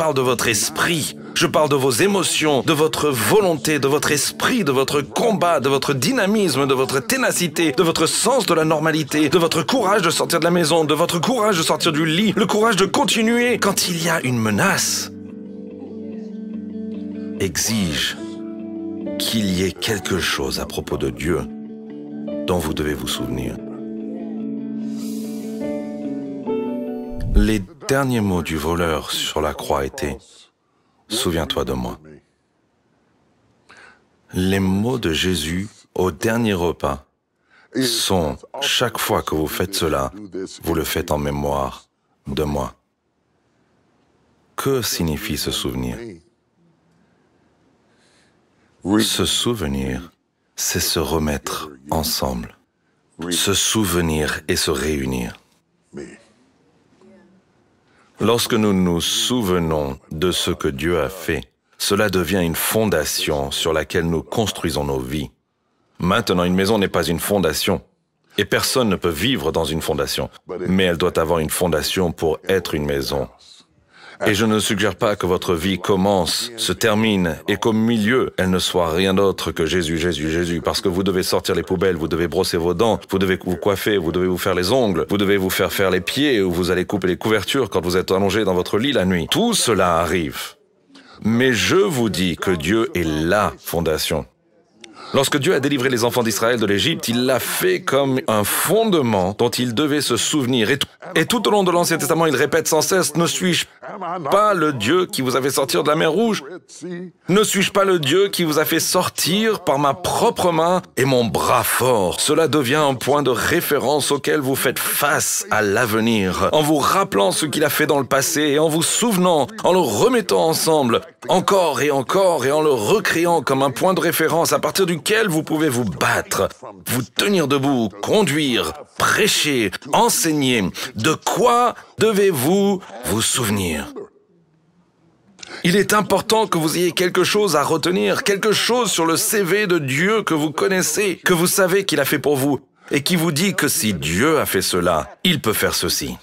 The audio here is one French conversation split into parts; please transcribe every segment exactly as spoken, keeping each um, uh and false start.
parle de votre esprit. Je parle de vos émotions, de votre volonté, de votre esprit, de votre combat, de votre dynamisme, de votre ténacité, de votre sens de la normalité, de votre courage de sortir de la maison, de votre courage de sortir du lit, le courage de continuer quand il y a une menace. Exige qu'il y ait quelque chose à propos de Dieu dont vous devez vous souvenir. Les derniers mots du voleur sur la croix étaient « Souviens-toi de moi ». Les mots de Jésus au dernier repas sont « Chaque fois que vous faites cela, vous le faites en mémoire de moi ». Que signifie ce souvenir? Se souvenir, c'est se remettre ensemble. Se souvenir et se réunir. Lorsque nous nous souvenons de ce que Dieu a fait, cela devient une fondation sur laquelle nous construisons nos vies. Maintenant, une maison n'est pas une fondation, et personne ne peut vivre dans une fondation, mais elle doit avoir une fondation pour être une maison. Et je ne suggère pas que votre vie commence, se termine, et qu'au milieu, elle ne soit rien d'autre que Jésus, Jésus, Jésus, parce que vous devez sortir les poubelles, vous devez brosser vos dents, vous devez vous coiffer, vous devez vous faire les ongles, vous devez vous faire faire les pieds, ou vous allez couper les couvertures quand vous êtes allongé dans votre lit la nuit. Tout cela arrive. Mais je vous dis que Dieu est la fondation. Lorsque Dieu a délivré les enfants d'Israël de l'Égypte, il l'a fait comme un fondement dont ils devaient se souvenir. Et tout, et tout au long de l'Ancien Testament, il répète sans cesse, « Ne suis-je pas le Dieu qui vous a fait sortir de la mer Rouge? Ne suis-je pas le Dieu qui vous a fait sortir par ma propre main et mon bras fort ?» Cela devient un point de référence auquel vous faites face à l'avenir, en vous rappelant ce qu'il a fait dans le passé et en vous souvenant, en le remettant ensemble, encore et encore, et en le recréant comme un point de référence à partir du duquel vous pouvez vous battre, vous tenir debout, conduire, prêcher, enseigner. De quoi devez-vous vous souvenir? Il est important que vous ayez quelque chose à retenir, quelque chose sur le C V de Dieu que vous connaissez, que vous savez qu'il a fait pour vous, et qui vous dit que si Dieu a fait cela, il peut faire ceci.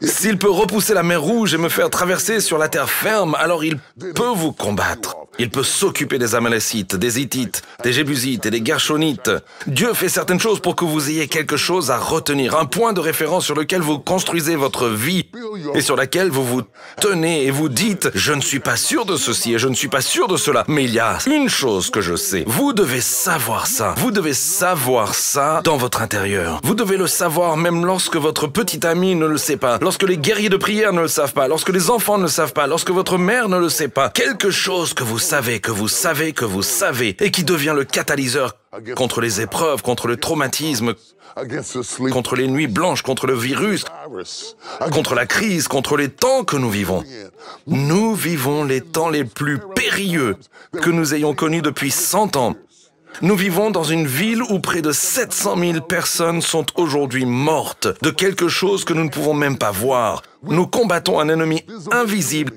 S'il peut repousser la mer Rouge et me faire traverser sur la terre ferme, alors il peut vous combattre. Il peut s'occuper des Amalécites, des Hittites, des Jébusites et des Gershonites. Dieu fait certaines choses pour que vous ayez quelque chose à retenir, un point de référence sur lequel vous construisez votre vie et sur laquelle vous vous tenez et vous dites « Je ne suis pas sûr de ceci et je ne suis pas sûr de cela, mais il y a une chose que je sais. » Vous devez savoir ça. Vous devez savoir ça dans votre intérieur. Vous devez le savoir même lorsque votre petit ami ne le sait pas, lorsque les guerriers de prière ne le savent pas, lorsque les enfants ne le savent pas, lorsque votre mère ne le sait pas. Quelque chose que vous Vous savez, que vous savez, que vous savez, et qui devient le catalyseur contre les épreuves, contre le traumatisme, contre les nuits blanches, contre le virus, contre la crise, contre les temps que nous vivons. Nous vivons les temps les plus périlleux que nous ayons connus depuis cent ans. Nous vivons dans une ville où près de sept cent mille personnes sont aujourd'hui mortes de quelque chose que nous ne pouvons même pas voir. Nous combattons un ennemi invisible.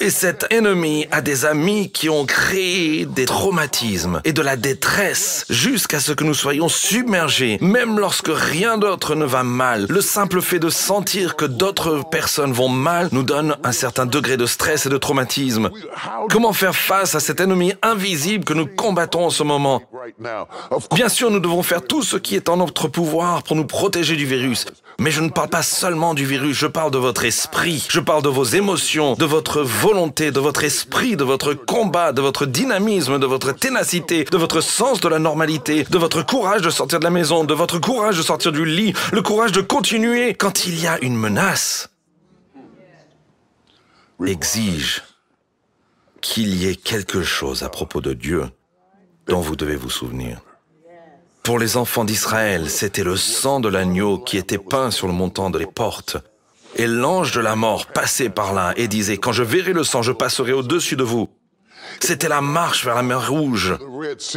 Et cet ennemi a des amis qui ont créé des traumatismes et de la détresse jusqu'à ce que nous soyons submergés, même lorsque rien d'autre ne va mal. Le simple fait de sentir que d'autres personnes vont mal nous donne un certain degré de stress et de traumatisme. Comment faire face à cet ennemi invisible que nous combattons en ce moment? Bien sûr, nous devons faire tout ce qui est en notre pouvoir pour nous protéger du virus. Mais je ne parle pas seulement du virus, je parle de votre esprit, je parle de vos émotions, de votre volonté, de votre esprit, de votre combat, de votre dynamisme, de votre ténacité, de votre sens de la normalité, de votre courage de sortir de la maison, de votre courage de sortir du lit, le courage de continuer quand il y a une menace. Exige qu'il y ait quelque chose à propos de Dieu dont vous devez vous souvenir. Pour les enfants d'Israël, c'était le sang de l'agneau qui était peint sur le montant des portes. Et l'ange de la mort passait par là et disait « Quand je verrai le sang, je passerai au-dessus de vous ». C'était la marche vers la mer Rouge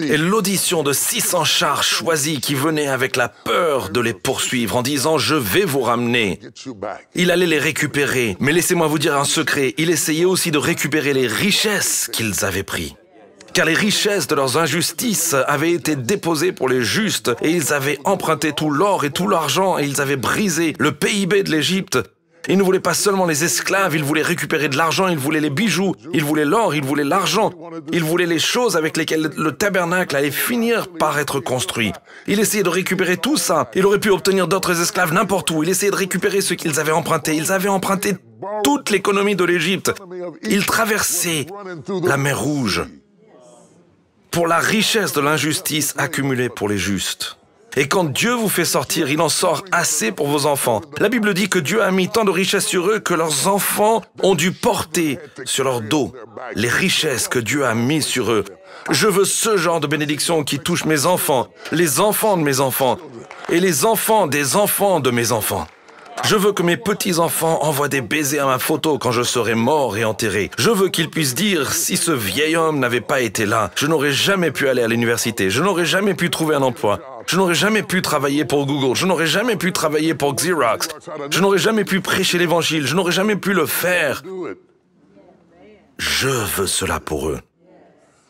et l'audition de six cents chars choisis qui venaient avec la peur de les poursuivre en disant « Je vais vous ramener ». Il allait les récupérer, mais laissez-moi vous dire un secret, il essayait aussi de récupérer les richesses qu'ils avaient prises. Car les richesses de leurs injustices avaient été déposées pour les justes, et ils avaient emprunté tout l'or et tout l'argent, et ils avaient brisé le P I B de l'Égypte. Il ne voulait pas seulement les esclaves, il voulait récupérer de l'argent, il voulait les bijoux, il voulait l'or, il voulait l'argent, il voulait les choses avec lesquelles le tabernacle allait finir par être construit. Il essayait de récupérer tout ça. Il aurait pu obtenir d'autres esclaves n'importe où. Il essayait de récupérer ce qu'ils avaient emprunté. Ils avaient emprunté toute l'économie de l'Égypte. Ils traversaient la mer Rouge pour la richesse de l'injustice accumulée pour les justes. Et quand Dieu vous fait sortir, il en sort assez pour vos enfants. La Bible dit que Dieu a mis tant de richesses sur eux que leurs enfants ont dû porter sur leur dos les richesses que Dieu a mises sur eux. Je veux ce genre de bénédiction qui touche mes enfants, les enfants de mes enfants, et les enfants des enfants de mes enfants. Je veux que mes petits-enfants envoient des baisers à ma photo quand je serai mort et enterré. Je veux qu'ils puissent dire, si ce vieil homme n'avait pas été là, je n'aurais jamais pu aller à l'université, je n'aurais jamais pu trouver un emploi, je n'aurais jamais pu travailler pour Google, je n'aurais jamais pu travailler pour Xerox, je n'aurais jamais pu prêcher l'évangile, je n'aurais jamais pu le faire. Je veux cela pour eux.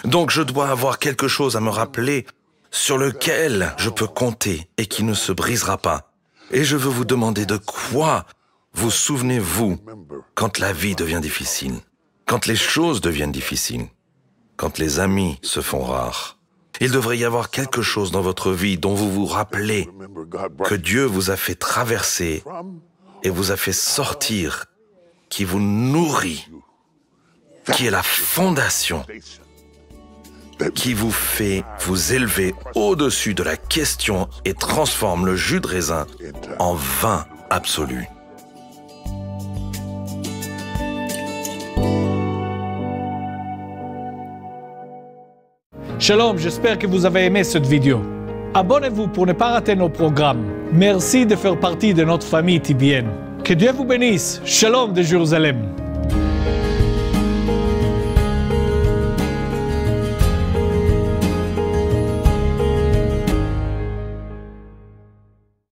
Donc je dois avoir quelque chose à me rappeler sur lequel je peux compter et qui ne se brisera pas. Et je veux vous demander de quoi vous souvenez-vous quand la vie devient difficile, quand les choses deviennent difficiles, quand les amis se font rares. Il devrait y avoir quelque chose dans votre vie dont vous vous rappelez que Dieu vous a fait traverser et vous a fait sortir, qui vous nourrit, qui est la fondation, qui vous fait vous élever au-dessus de la question et transforme le jus de raisin en vin absolu. Shalom, j'espère que vous avez aimé cette vidéo. Abonnez-vous pour ne pas rater nos programmes. Merci de faire partie de notre famille T B N. Que Dieu vous bénisse. Shalom de Jérusalem.